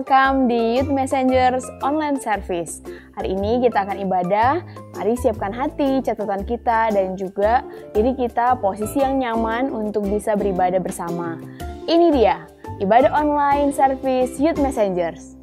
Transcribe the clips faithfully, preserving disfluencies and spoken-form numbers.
welcome di Youth Messengers Online Service. Hari ini kita akan ibadah, mari siapkan hati, catatan kita, dan juga diri kita posisi yang nyaman untuk bisa beribadah bersama. Ini dia, ibadah online service Youth Messengers.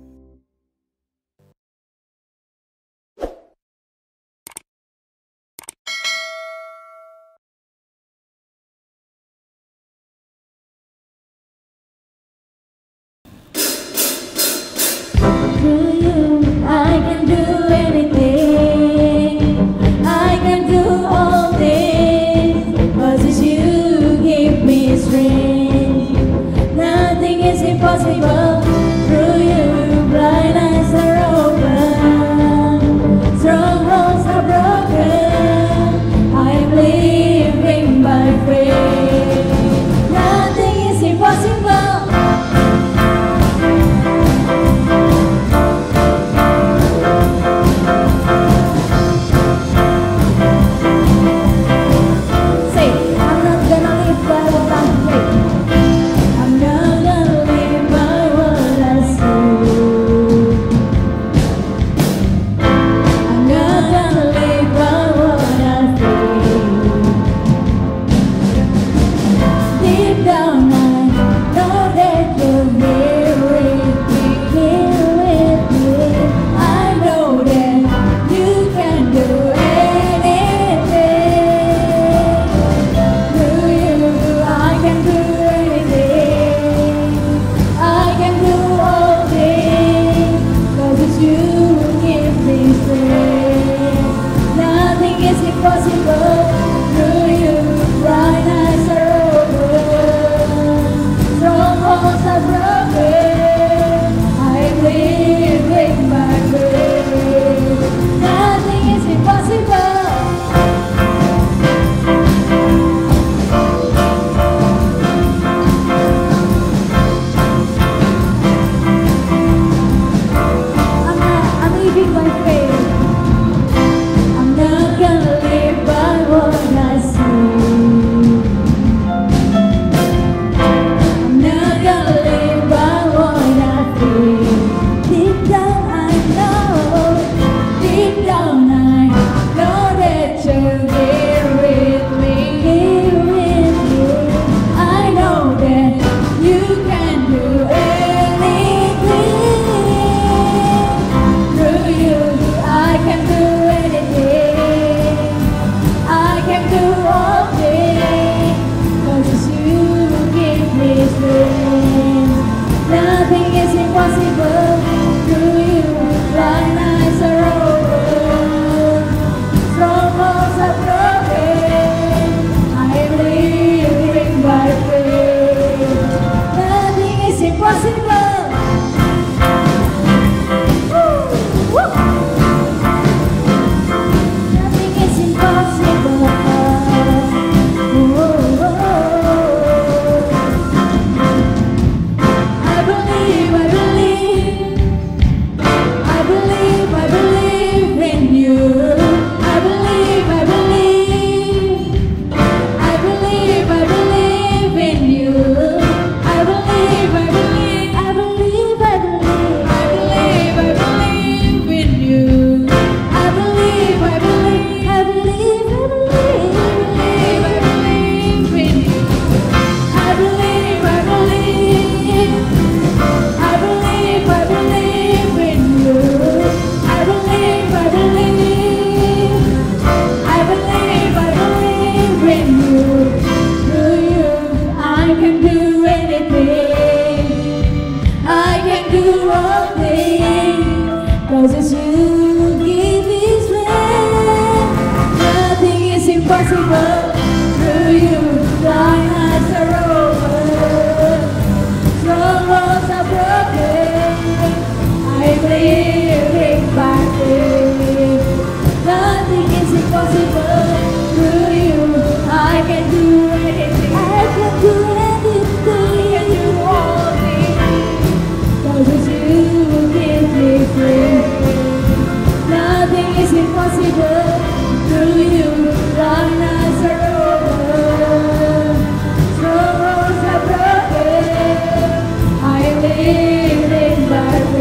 Living by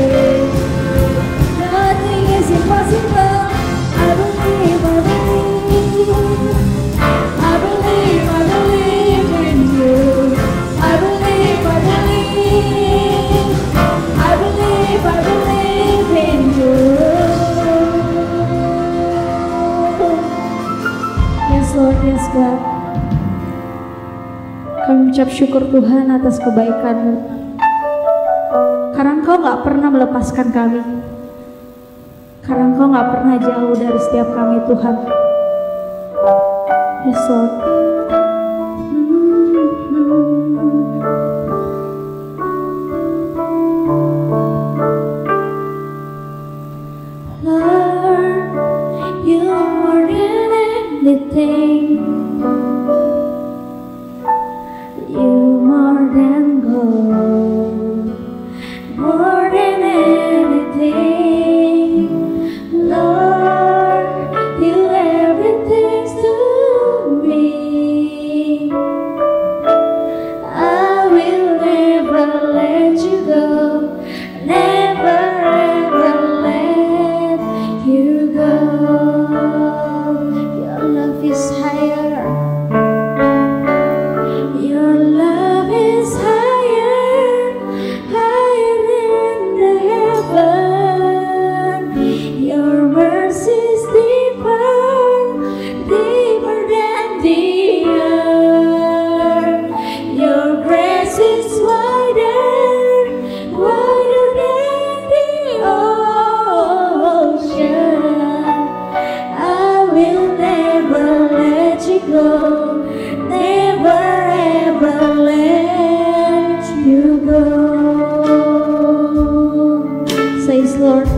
mengucap syukur Tuhan atas kebaikan-Mu, karena Engkau gak pernah melepaskan kami, karena Engkau gak pernah jauh dari setiap kami, Tuhan. Yes Lord. Lord, You are more than anything. You more than gold, more than anything. Lord, You everything to me. I will never let You go, never ever let You go. Your love is higher.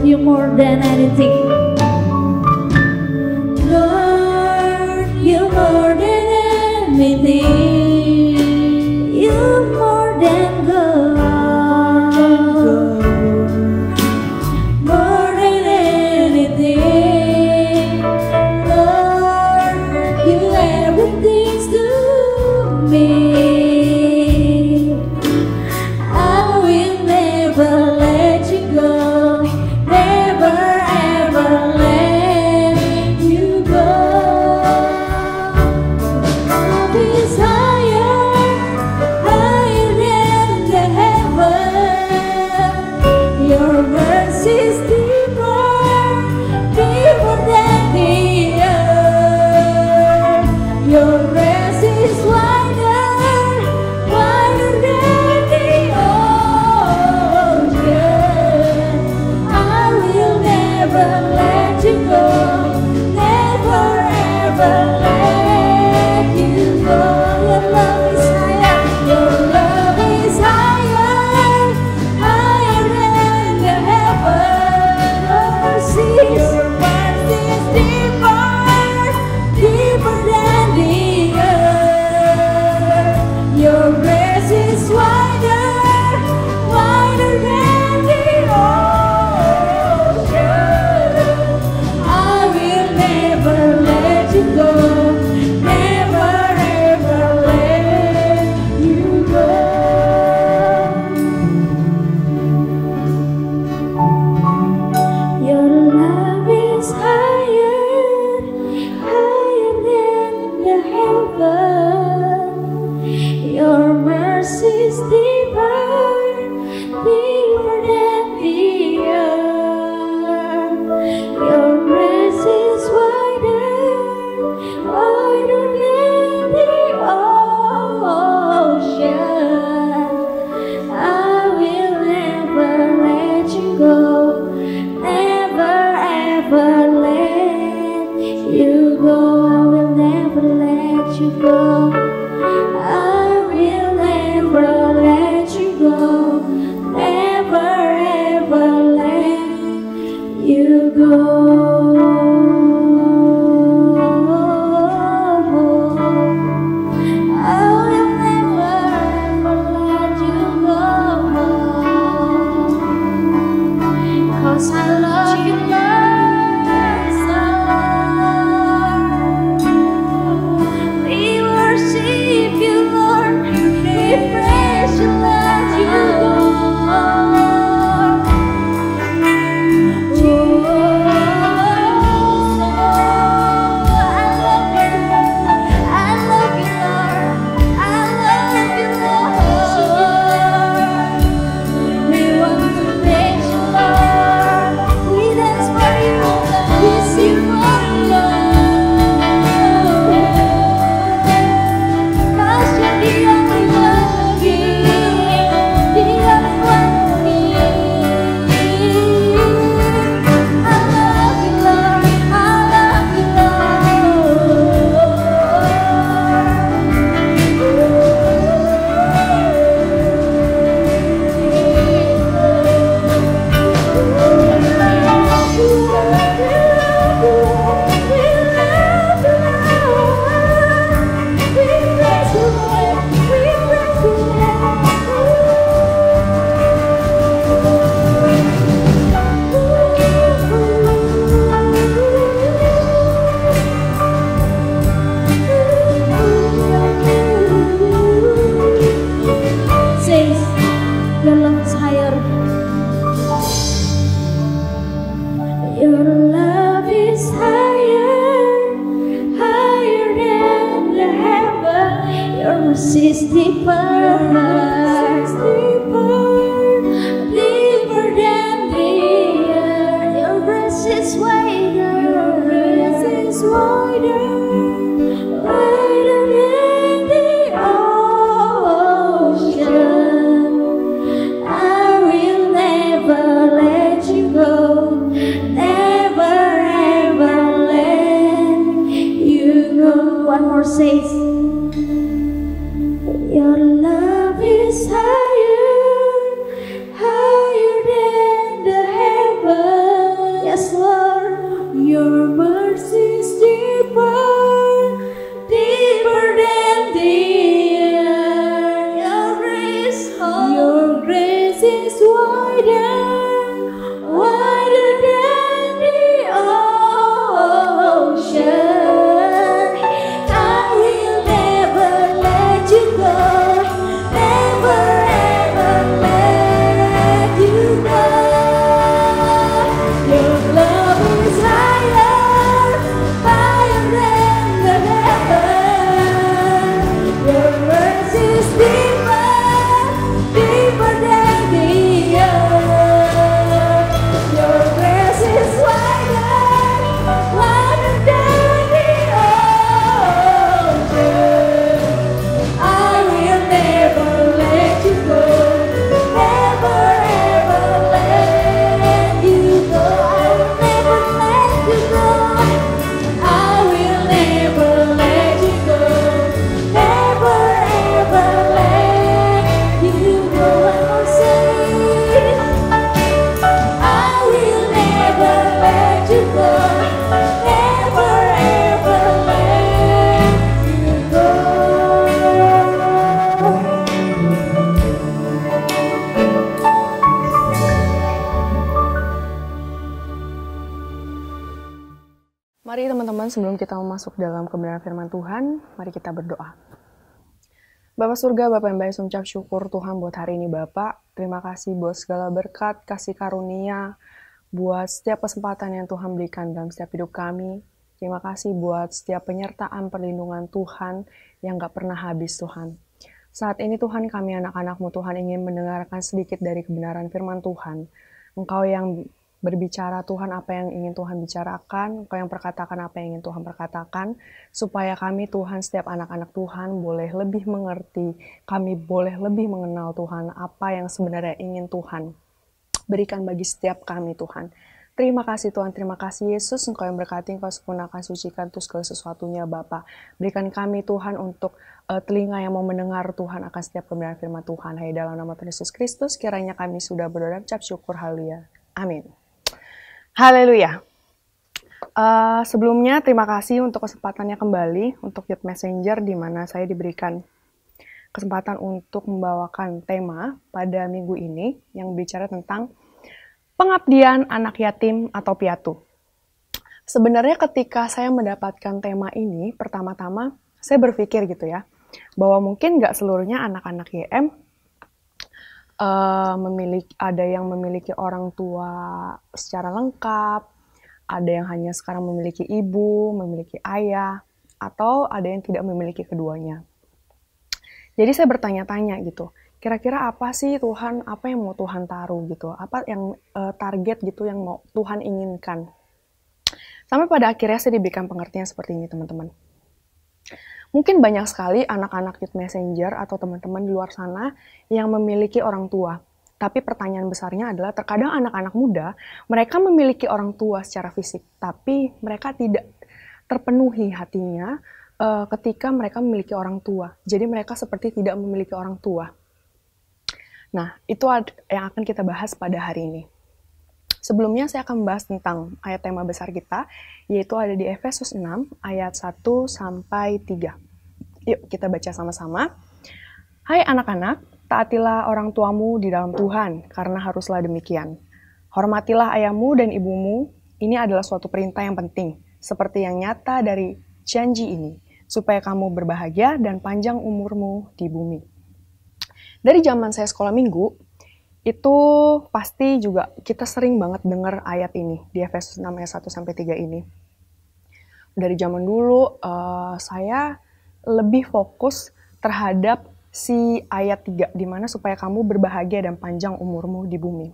You more than anything. Lord, You more than anything. You more than gold, more than anything. Lord, You everything to me. I will never let You go. Mari teman-teman, sebelum kita masuk dalam kebenaran firman Tuhan, mari kita berdoa. Bapa surga, Bapa yang baik, sungguh syukur Tuhan buat hari ini Bapa. Terima kasih buat segala berkat, kasih karunia, buat setiap kesempatan yang Tuhan berikan dalam setiap hidup kami. Terima kasih buat setiap penyertaan perlindungan Tuhan yang gak pernah habis Tuhan. Saat ini Tuhan, kami anak-anak-Mu Tuhan ingin mendengarkan sedikit dari kebenaran firman Tuhan. Engkau yang berbicara Tuhan apa yang ingin Tuhan bicarakan, Engkau yang perkatakan apa yang ingin Tuhan perkatakan, supaya kami Tuhan, setiap anak-anak Tuhan boleh lebih mengerti, kami boleh lebih mengenal Tuhan, apa yang sebenarnya ingin Tuhan berikan bagi setiap kami Tuhan. Terima kasih Tuhan, terima kasih Yesus, Engkau yang berkati, Engkau sempurnakan, sucikan terus segala sesuatunya Bapa. Berikan kami Tuhan untuk uh, telinga yang mau mendengar Tuhan akan setiap kebenaran firman Tuhan. Hai dalam nama Tuhan Yesus Kristus, kiranya kami sudah berdoa dan ucap syukur, haleluya. Amin. Haleluya. Uh, sebelumnya terima kasih untuk kesempatannya kembali untuk Youth Messenger, di mana saya diberikan kesempatan untuk membawakan tema pada minggu ini yang bicara tentang pengabdian anak yatim atau piatu. Sebenarnya ketika saya mendapatkan tema ini, pertama-tama saya berpikir gitu ya, bahwa mungkin nggak seluruhnya anak-anak Y M Uh, memiliki, ada yang memiliki orang tua secara lengkap, ada yang hanya sekarang memiliki ibu, memiliki ayah, atau ada yang tidak memiliki keduanya. Jadi saya bertanya-tanya gitu, kira-kira apa sih Tuhan, apa yang mau Tuhan taruh gitu, apa yang uh, target gitu yang mau Tuhan inginkan. Sampai pada akhirnya saya diberikan pengertian seperti ini teman-teman. Mungkin banyak sekali anak-anak Youth Messenger atau teman-teman di luar sana yang memiliki orang tua. Tapi pertanyaan besarnya adalah terkadang anak-anak muda, mereka memiliki orang tua secara fisik, tapi mereka tidak terpenuhi hatinya uh, ketika mereka memiliki orang tua. Jadi mereka seperti tidak memiliki orang tua. Nah, itu yang akan kita bahas pada hari ini. Sebelumnya saya akan membahas tentang ayat tema besar kita, yaitu ada di Efesus enam ayat satu sampai tiga. Yuk kita baca sama-sama. Hai anak-anak, taatilah orang tuamu di dalam Tuhan, karena haruslah demikian. Hormatilah ayahmu dan ibumu, ini adalah suatu perintah yang penting, seperti yang nyata dari janji ini, supaya kamu berbahagia dan panjang umurmu di bumi. Dari zaman saya sekolah minggu, itu pasti juga kita sering banget dengar ayat ini di Efesus enam ayat satu sampai tiga ini. Dari zaman dulu uh, saya lebih fokus terhadap si ayat tiga, di mana supaya kamu berbahagia dan panjang umurmu di bumi.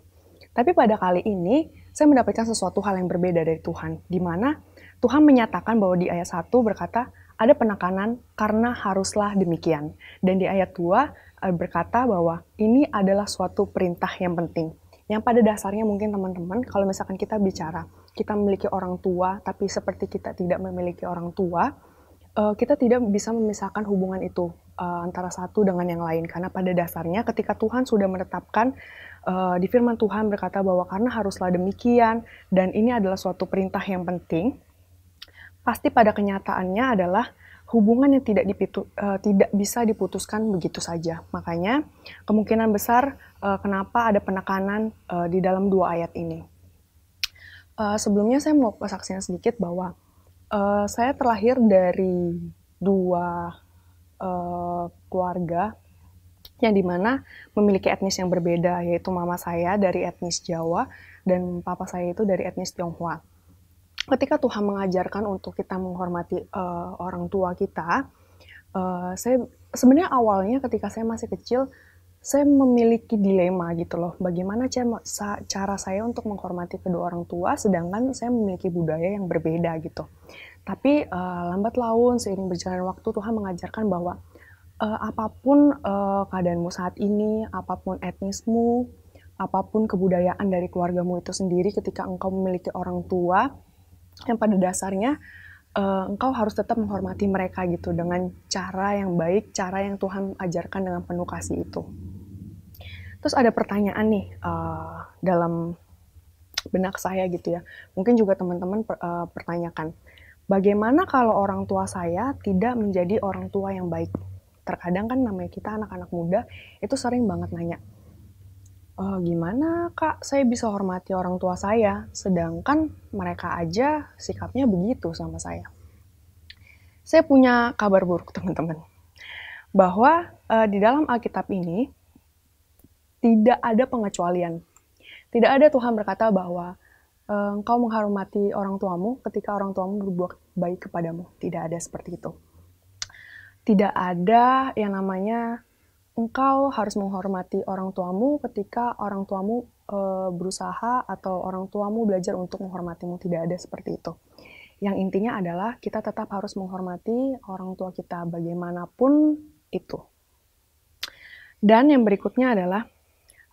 Tapi pada kali ini saya mendapatkan sesuatu hal yang berbeda dari Tuhan, di mana Tuhan menyatakan bahwa di ayat satu berkata ada penekanan karena haruslah demikian, dan di ayat dua berkata bahwa ini adalah suatu perintah yang penting. Yang pada dasarnya mungkin teman-teman, kalau misalkan kita bicara, kita memiliki orang tua, tapi seperti kita tidak memiliki orang tua, kita tidak bisa memisahkan hubungan itu antara satu dengan yang lain. Karena pada dasarnya ketika Tuhan sudah menetapkan, di firman Tuhan berkata bahwa karena haruslah demikian, dan ini adalah suatu perintah yang penting, pasti pada kenyataannya adalah hubungan yang tidak, dipitu, uh, tidak bisa diputuskan begitu saja. Makanya kemungkinan besar uh, kenapa ada penekanan uh, di dalam dua ayat ini. Uh, sebelumnya saya mau kesaksian sedikit bahwa uh, saya terlahir dari dua uh, keluarga yang dimana memiliki etnis yang berbeda, yaitu mama saya dari etnis Jawa dan papa saya itu dari etnis Tionghoa. Ketika Tuhan mengajarkan untuk kita menghormati uh, orang tua kita, uh, saya sebenarnya awalnya ketika saya masih kecil, saya memiliki dilema gitu loh, bagaimana cara saya untuk menghormati kedua orang tua, sedangkan saya memiliki budaya yang berbeda gitu. Tapi uh, lambat laun seiring berjalan waktu Tuhan mengajarkan bahwa uh, apapun uh, keadaanmu saat ini, apapun etnismu, apapun kebudayaan dari keluargamu itu sendiri, ketika engkau memiliki orang tua, yang pada dasarnya uh, engkau harus tetap menghormati mereka gitu, dengan cara yang baik, cara yang Tuhan ajarkan dengan penuh kasih itu. Terus ada pertanyaan nih uh, dalam benak saya gitu ya, mungkin juga teman-teman per, uh, pertanyakan, bagaimana kalau orang tua saya tidak menjadi orang tua yang baik? Terkadang kan namanya kita anak-anak muda itu sering banget nanya, oh, gimana kak saya bisa hormati orang tua saya, sedangkan mereka aja sikapnya begitu sama saya. Saya punya kabar buruk teman-teman, bahwa uh, di dalam Alkitab ini tidak ada pengecualian. Tidak ada Tuhan berkata bahwa uh, engkau menghormati orang tuamu ketika orang tuamu berbuat baik kepadamu. Tidak ada seperti itu. Tidak ada yang namanya engkau harus menghormati orang tuamu ketika orang tuamu e, berusaha atau orang tuamu belajar untuk menghormatimu. Tidak ada seperti itu. Yang intinya adalah kita tetap harus menghormati orang tua kita bagaimanapun itu. Dan yang berikutnya adalah,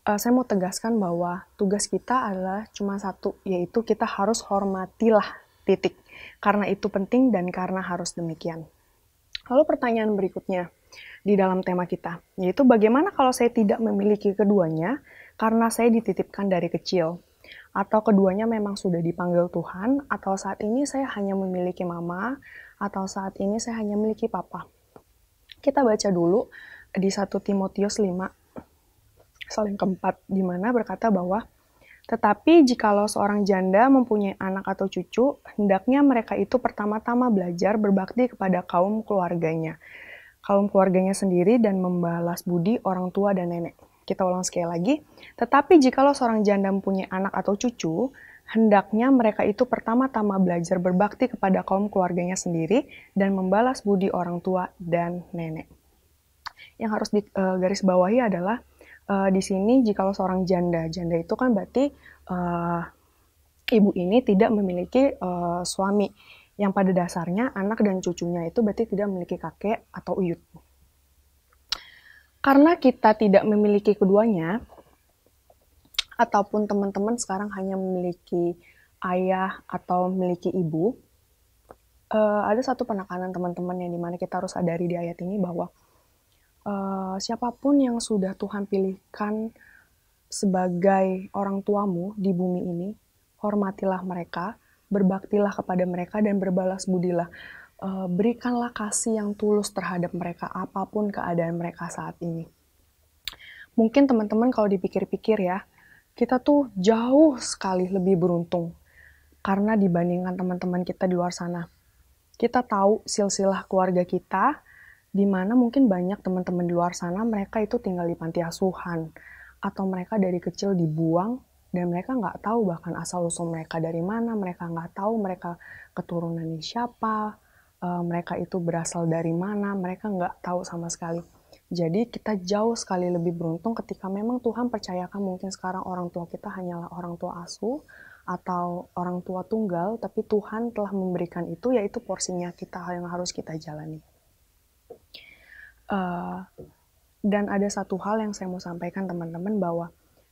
e, saya mau tegaskan bahwa tugas kita adalah cuma satu, yaitu kita harus hormatilah, titik. Karena itu penting dan karena harus demikian. Lalu pertanyaan berikutnya di dalam tema kita, yaitu bagaimana kalau saya tidak memiliki keduanya karena saya dititipkan dari kecil, atau keduanya memang sudah dipanggil Tuhan, atau saat ini saya hanya memiliki mama, atau saat ini saya hanya memiliki papa. Kita baca dulu di satu Timotius lima, soal yang keempat, di mana berkata bahwa tetapi jikalau seorang janda mempunyai anak atau cucu, hendaknya mereka itu pertama-tama belajar berbakti kepada kaum keluarganya. kaum keluarganya sendiri dan membalas budi orang tua dan nenek. Kita ulang sekali lagi. Tetapi jikalau seorang janda mempunyai anak atau cucu, hendaknya mereka itu pertama-tama belajar berbakti kepada kaum keluarganya sendiri dan membalas budi orang tua dan nenek. Yang harus digarisbawahi uh, adalah uh, di sini jikalau seorang janda, janda itu kan berarti uh, ibu ini tidak memiliki uh, suami. Yang pada dasarnya anak dan cucunya itu berarti tidak memiliki kakek atau uyut. Karena kita tidak memiliki keduanya, ataupun teman-teman sekarang hanya memiliki ayah atau memiliki ibu, uh, ada satu penekanan teman-teman yang dimana kita harus sadari di ayat ini bahwa uh, siapapun yang sudah Tuhan pilihkan sebagai orang tuamu di bumi ini, hormatilah mereka, berbaktilah kepada mereka dan berbalas budilah. Berikanlah kasih yang tulus terhadap mereka apapun keadaan mereka saat ini. Mungkin teman-teman kalau dipikir-pikir ya, kita tuh jauh sekali lebih beruntung karena dibandingkan teman-teman kita di luar sana. Kita tahu silsilah keluarga kita, di mana mungkin banyak teman-teman di luar sana mereka itu tinggal di panti asuhan atau mereka dari kecil dibuang. Dan mereka nggak tahu bahkan asal-usul mereka dari mana, mereka nggak tahu mereka keturunannya siapa, e, mereka itu berasal dari mana, mereka nggak tahu sama sekali. Jadi kita jauh sekali lebih beruntung ketika memang Tuhan percayakan mungkin sekarang orang tua kita hanyalah orang tua asuh atau orang tua tunggal, tapi Tuhan telah memberikan itu, yaitu porsinya kita yang harus kita jalani. E, dan ada satu hal yang saya mau sampaikan teman-teman bahwa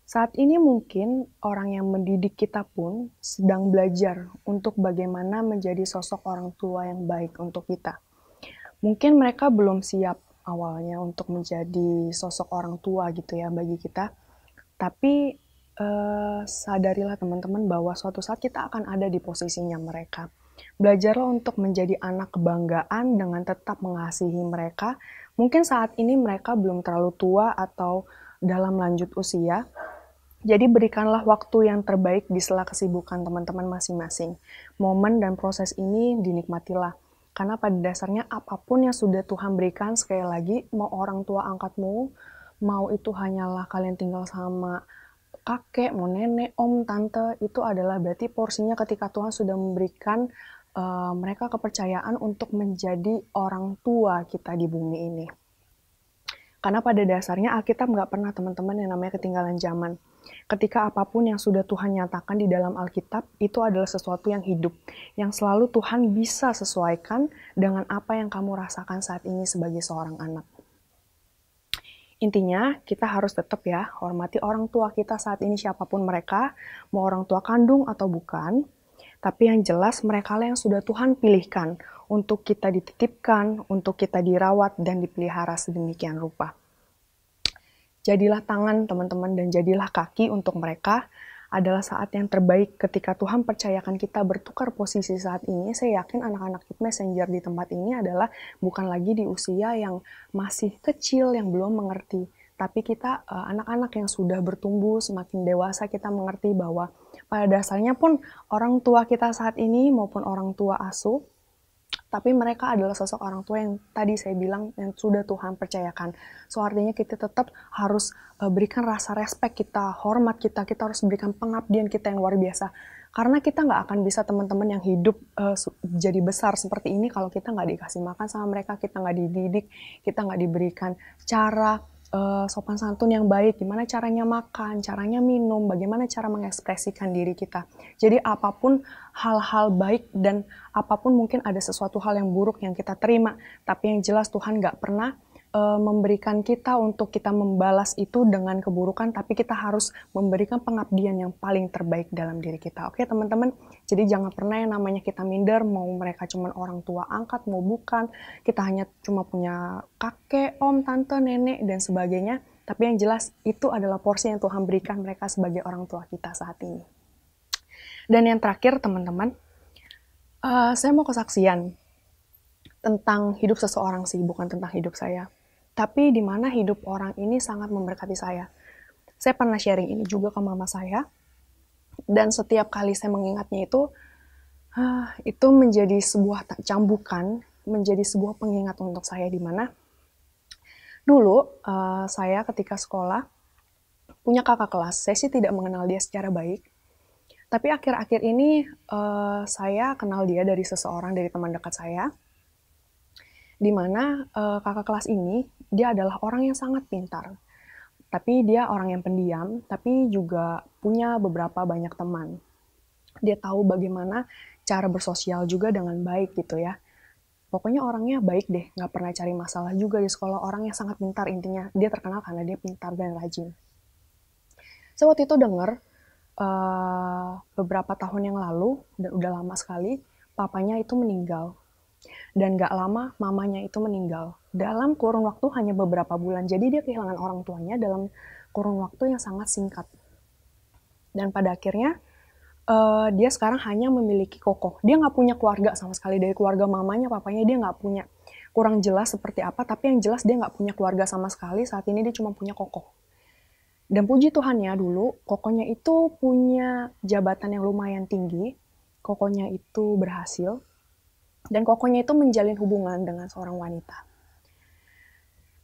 saat ini mungkin orang yang mendidik kita pun sedang belajar untuk bagaimana menjadi sosok orang tua yang baik untuk kita. Mungkin mereka belum siap awalnya untuk menjadi sosok orang tua gitu ya bagi kita. Tapi eh, sadarilah teman-teman bahwa suatu saat kita akan ada di posisinya mereka. Belajarlah untuk menjadi anak kebanggaan dengan tetap mengasihi mereka. Mungkin saat ini mereka belum terlalu tua atau dalam lanjut usia. Jadi berikanlah waktu yang terbaik di sela kesibukan teman-teman masing-masing. Momen dan proses ini dinikmatilah. Karena pada dasarnya apapun yang sudah Tuhan berikan, sekali lagi, mau orang tua angkatmu, mau itu hanyalah kalian tinggal sama kakek, mau nenek, om, tante, itu adalah berarti porsinya ketika Tuhan sudah memberikan uh, mereka kepercayaan untuk menjadi orang tua kita di bumi ini. Karena pada dasarnya Alkitab nggak pernah teman-teman yang namanya ketinggalan zaman. Ketika apapun yang sudah Tuhan nyatakan di dalam Alkitab, itu adalah sesuatu yang hidup. Yang selalu Tuhan bisa sesuaikan dengan apa yang kamu rasakan saat ini sebagai seorang anak. Intinya, kita harus tetap ya, hormati orang tua kita saat ini siapapun mereka, mau orang tua kandung atau bukan. Tapi yang jelas merekalah yang sudah Tuhan pilihkan untuk kita dititipkan, untuk kita dirawat dan dipelihara sedemikian rupa. Jadilah tangan teman-teman dan jadilah kaki untuk mereka, adalah saat yang terbaik ketika Tuhan percayakan kita bertukar posisi saat ini. Saya yakin anak-anak Youth Messenger di tempat ini adalah bukan lagi di usia yang masih kecil, yang belum mengerti. Tapi kita anak-anak yang sudah bertumbuh, semakin dewasa kita mengerti bahwa pada dasarnya pun orang tua kita saat ini maupun orang tua asuh, tapi mereka adalah sosok orang tua yang tadi saya bilang yang sudah Tuhan percayakan. So artinya kita tetap harus berikan rasa respek kita, hormat kita, kita harus berikan pengabdian kita yang luar biasa. Karena kita nggak akan bisa teman-teman yang hidup uh, jadi besar seperti ini kalau kita nggak dikasih makan sama mereka, kita nggak dididik, kita nggak diberikan cara uh, sopan santun yang baik, gimana caranya makan, caranya minum, bagaimana cara mengekspresikan diri kita. Jadi apapun hal-hal baik dan apapun mungkin ada sesuatu hal yang buruk yang kita terima, tapi yang jelas Tuhan nggak pernah uh, memberikan kita untuk kita membalas itu dengan keburukan, tapi kita harus memberikan pengabdian yang paling terbaik dalam diri kita. Oke teman-teman, jadi jangan pernah yang namanya kita minder, mau mereka cuman orang tua angkat, mau bukan, kita hanya cuma punya kakek, om, tante, nenek, dan sebagainya. Tapi yang jelas itu adalah porsi yang Tuhan berikan mereka sebagai orang tua kita saat ini. Dan yang terakhir teman-teman, uh, saya mau kesaksian tentang hidup seseorang sih, bukan tentang hidup saya. Tapi di mana hidup orang ini sangat memberkati saya. Saya pernah sharing ini juga ke mama saya. Dan setiap kali saya mengingatnya itu, itu menjadi sebuah cambukan, menjadi sebuah pengingat untuk saya. Di mana dulu saya ketika sekolah punya kakak kelas. Saya sih tidak mengenal dia secara baik. Tapi akhir-akhir ini saya kenal dia dari seseorang, dari teman dekat saya. Di mana kakak kelas ini, dia adalah orang yang sangat pintar. Tapi dia orang yang pendiam, tapi juga punya beberapa banyak teman. Dia tahu bagaimana cara bersosial juga dengan baik gitu ya. Pokoknya orangnya baik deh, nggak pernah cari masalah juga di sekolah. Orangnya sangat pintar intinya. Dia terkenal karena dia pintar dan rajin. Saya waktu itu dengar uh, beberapa tahun yang lalu, dan udah lama sekali, papanya itu meninggal. Dan gak lama mamanya itu meninggal dalam kurun waktu hanya beberapa bulan. Jadi dia kehilangan orang tuanya dalam kurun waktu yang sangat singkat. Dan pada akhirnya uh, dia sekarang hanya memiliki kokoh. Dia gak punya keluarga sama sekali. Dari keluarga mamanya, papanya dia gak punya. Kurang jelas seperti apa, tapi yang jelas dia gak punya keluarga sama sekali. Saat ini dia cuma punya kokoh. Dan puji Tuhan ya, dulu kokohnya itu punya jabatan yang lumayan tinggi. Kokohnya itu berhasil. Dan kokohnya itu menjalin hubungan dengan seorang wanita.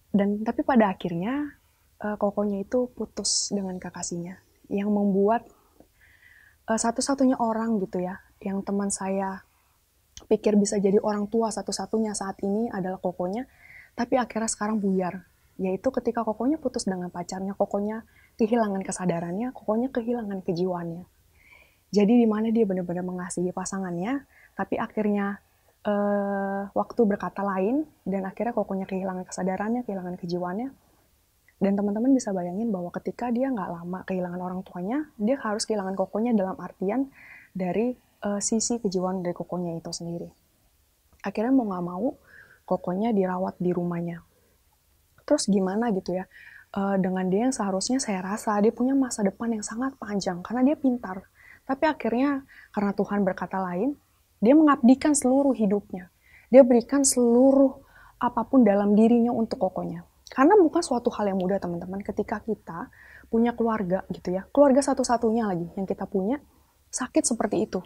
Dan tapi pada akhirnya kokohnya itu putus dengan kekasihnya, yang membuat satu-satunya orang gitu ya, yang teman saya pikir bisa jadi orang tua satu-satunya saat ini adalah kokohnya, tapi akhirnya sekarang buyar. Yaitu ketika kokohnya putus dengan pacarnya, kokohnya kehilangan kesadarannya, kokohnya kehilangan kejiwaannya. Jadi di mana dia benar-benar mengasihi pasangannya, tapi akhirnya Uh, waktu berkata lain, dan akhirnya kokohnya kehilangan kesadarannya, kehilangan kejiwaannya. Dan teman-teman bisa bayangin bahwa ketika dia nggak lama kehilangan orang tuanya, dia harus kehilangan kokohnya dalam artian dari uh, sisi kejiwaan dari kokohnya itu sendiri. Akhirnya mau nggak mau, kokohnya dirawat di rumahnya. Terus gimana gitu ya, uh, dengan dia yang seharusnya saya rasa dia punya masa depan yang sangat panjang, karena dia pintar. Tapi akhirnya karena Tuhan berkata lain, dia mengabdikan seluruh hidupnya. Dia berikan seluruh apapun dalam dirinya untuk kokohnya. Karena bukan suatu hal yang mudah, teman-teman. Ketika kita punya keluarga gitu ya. Keluarga satu-satunya lagi yang kita punya sakit seperti itu.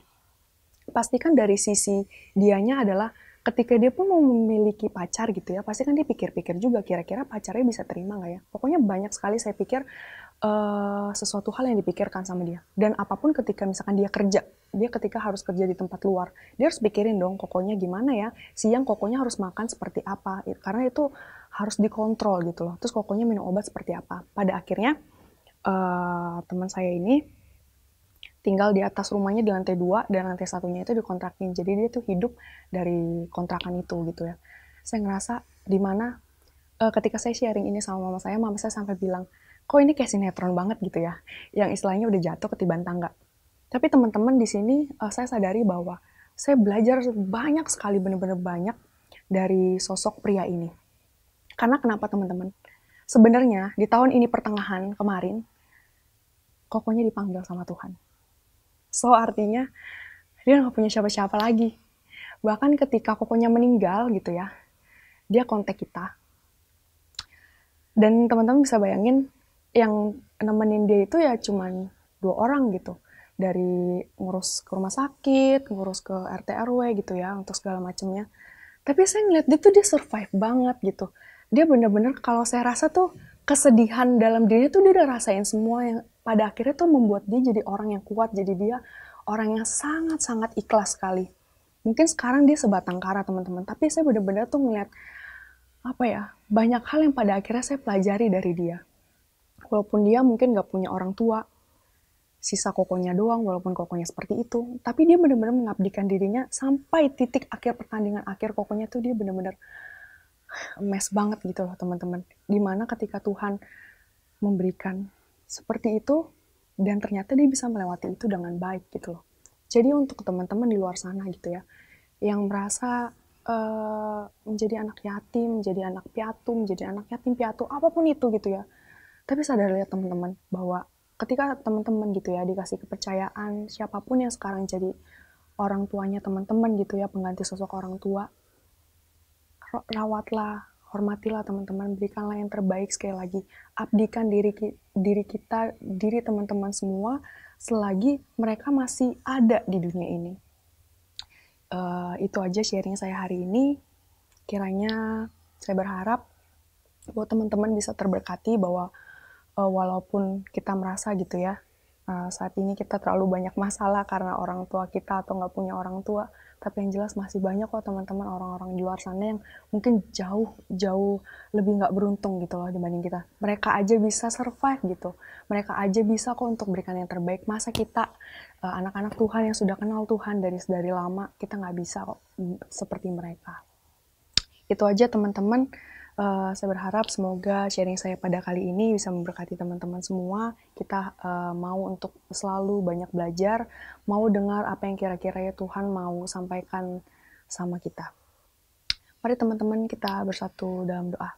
Pastikan dari sisi dianya adalah ketika dia pun mau memiliki pacar gitu ya. Pastikan dia pikir-pikir juga kira-kira pacarnya bisa terima nggak ya. Pokoknya banyak sekali saya pikir Uh, sesuatu hal yang dipikirkan sama dia. Dan apapun ketika misalkan dia kerja, dia ketika harus kerja di tempat luar, dia harus pikirin dong kokohnya gimana ya, siang kokohnya harus makan seperti apa, karena itu harus dikontrol gitu loh. Terus kokohnya minum obat seperti apa. Pada akhirnya uh, teman saya ini tinggal di atas rumahnya di lantai dua, dan lantai satunya itu dikontrakin. Jadi dia tuh hidup dari kontrakan itu gitu ya. Saya ngerasa dimana uh, ketika saya sharing ini sama mama saya, mama saya sampai bilang, kok ini kayak sinetron banget gitu ya, yang istilahnya udah jatuh ketiban tangga. Tapi teman-teman di sini uh, saya sadari bahwa saya belajar banyak sekali, bener-bener banyak dari sosok pria ini. Karena kenapa teman-teman? Sebenarnya di tahun ini pertengahan kemarin, kokohnya dipanggil sama Tuhan. So artinya dia nggak punya siapa-siapa lagi. Bahkan ketika kokohnya meninggal gitu ya, dia kontak kita. Dan teman-teman bisa bayangin yang nemenin dia itu ya cuman dua orang gitu, dari ngurus ke rumah sakit, ngurus ke R T R W gitu ya, untuk segala macamnya. Tapi saya ngeliat dia tuh dia survive banget gitu. Dia bener-bener kalau saya rasa tuh kesedihan dalam dirinya tuh dia udah rasain semua, yang pada akhirnya tuh membuat dia jadi orang yang kuat, jadi dia orang yang sangat-sangat ikhlas sekali. Mungkin sekarang dia sebatang kara teman-teman, tapi saya bener-bener tuh ngeliat apa ya, banyak hal yang pada akhirnya saya pelajari dari dia. Walaupun dia mungkin gak punya orang tua, sisa kokonya doang, walaupun kokonya seperti itu, tapi dia benar-benar mengabdikan dirinya sampai titik akhir pertandingan akhir kokonya tuh dia benar-benar mes banget gitu loh teman-teman. Dimana ketika Tuhan memberikan seperti itu, dan ternyata dia bisa melewati itu dengan baik gitu loh. Jadi untuk teman-teman di luar sana gitu ya, yang merasa uh, menjadi anak yatim, menjadi anak piatu, menjadi anak yatim piatu, apapun itu gitu ya. Tapi sadar lihat teman-teman bahwa ketika teman-teman gitu ya dikasih kepercayaan, siapapun yang sekarang jadi orang tuanya teman-teman gitu ya, pengganti sosok orang tua, rawatlah, hormatilah teman-teman, berikanlah yang terbaik sekali lagi. Abdikan diri, diri kita, diri teman-teman semua selagi mereka masih ada di dunia ini. Uh, itu aja sharing saya hari ini. Kiranya saya berharap bahwa teman-teman bisa terberkati, bahwa walaupun kita merasa gitu ya, saat ini kita terlalu banyak masalah karena orang tua kita atau nggak punya orang tua, tapi yang jelas masih banyak kok teman-teman orang-orang di luar sana yang mungkin jauh-jauh lebih nggak beruntung gitu loh dibanding kita. Mereka aja bisa survive gitu, mereka aja bisa kok untuk berikan yang terbaik. Masa kita, anak-anak Tuhan yang sudah kenal Tuhan dari dari lama, kita nggak bisa kok seperti mereka. Itu aja teman-teman. Uh, saya berharap semoga sharing saya pada kali ini bisa memberkati teman-teman semua. Kita uh, mau untuk selalu banyak belajar, mau dengar apa yang kira-kira ya Tuhan mau sampaikan sama kita. Mari teman-teman kita bersatu dalam doa.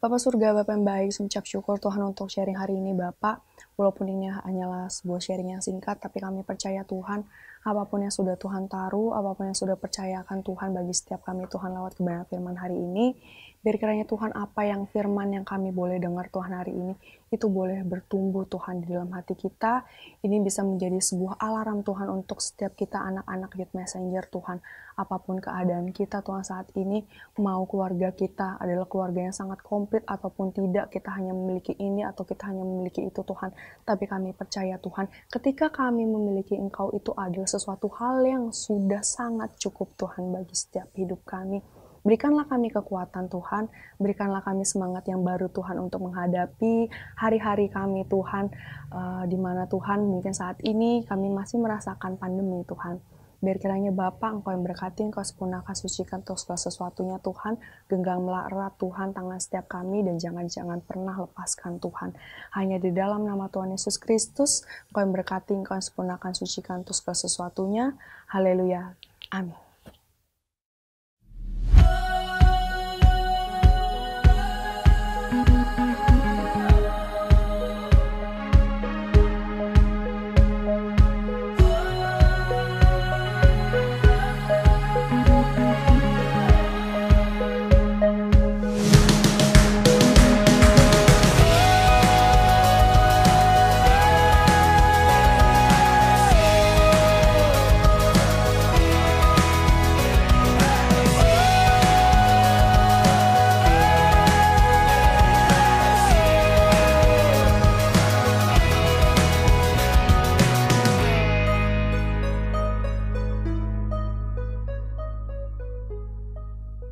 Bapa surga, Bapa yang baik, saya mengucap syukur Tuhan untuk sharing hari ini Bapa. Walaupun ini hanyalah sebuah sharing yang singkat, tapi kami percaya Tuhan, apapun yang sudah Tuhan taruh, apapun yang sudah percayakan Tuhan bagi setiap kami Tuhan lewat kebenaran firman hari ini, biar kiranya Tuhan apa yang firman yang kami boleh dengar Tuhan hari ini, itu boleh bertumbuh Tuhan di dalam hati kita. Ini bisa menjadi sebuah alarm Tuhan untuk setiap kita anak-anak Youth Messenger Tuhan. Apapun keadaan kita Tuhan saat ini, mau keluarga kita adalah keluarga yang sangat komplit ataupun tidak, kita hanya memiliki ini atau kita hanya memiliki itu Tuhan. Tapi kami percaya Tuhan, ketika kami memiliki Engkau itu adalah sesuatu hal yang sudah sangat cukup Tuhan bagi setiap hidup kami. Berikanlah kami kekuatan Tuhan, berikanlah kami semangat yang baru Tuhan untuk menghadapi hari-hari kami Tuhan, uh, di mana Tuhan mungkin saat ini kami masih merasakan pandemi Tuhan. Biar kiranya Bapa Engkau yang berkati, Engkau sempurnakan, sucikan untuk segala sesuatunya Tuhan, genggamlah erat Tuhan tangan setiap kami, dan jangan-jangan pernah lepaskan Tuhan. Hanya di dalam nama Tuhan Yesus Kristus, Engkau yang berkati, Engkau yang sempurnakan, sucikan untuk segala sesuatunya. Haleluya. Amin.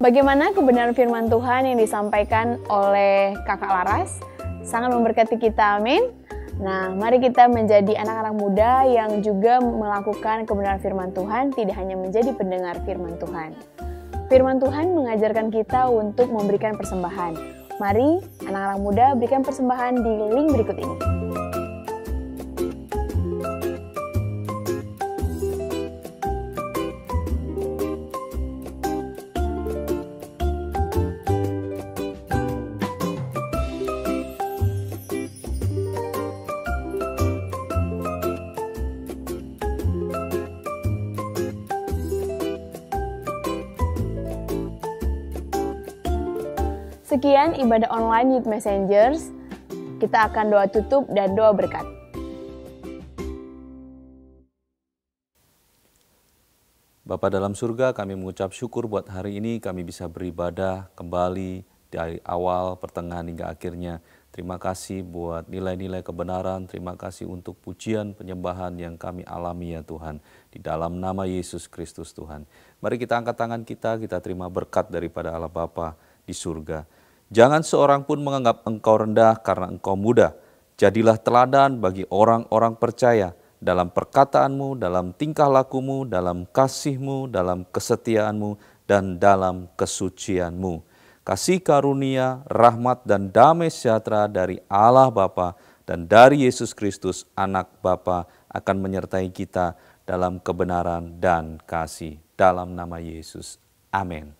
Bagaimana kebenaran firman Tuhan yang disampaikan oleh Kakak Laras? Sangat memberkati kita, amin. Nah, mari kita menjadi anak-anak muda yang juga melakukan kebenaran firman Tuhan, tidak hanya menjadi pendengar firman Tuhan. Firman Tuhan mengajarkan kita untuk memberikan persembahan. Mari anak-anak muda berikan persembahan di link berikut ini. Sekian ibadah online Youth Messengers. Kita akan doa tutup dan doa berkat. Bapa dalam surga, kami mengucap syukur buat hari ini kami bisa beribadah kembali dari awal, pertengahan hingga akhirnya. Terima kasih buat nilai-nilai kebenaran, terima kasih untuk pujian penyembahan yang kami alami ya Tuhan. Di dalam nama Yesus Kristus Tuhan. Mari kita angkat tangan kita, kita terima berkat daripada Allah Bapa di surga. Jangan seorang pun menganggap engkau rendah karena engkau muda. Jadilah teladan bagi orang-orang percaya. Dalam perkataanmu, dalam tingkah lakumu, dalam kasihmu, dalam kesetiaanmu, dan dalam kesucianmu. Kasih karunia, rahmat, dan damai sejahtera dari Allah Bapa dan dari Yesus Kristus Anak Bapa akan menyertai kita dalam kebenaran dan kasih. Dalam nama Yesus. Amin.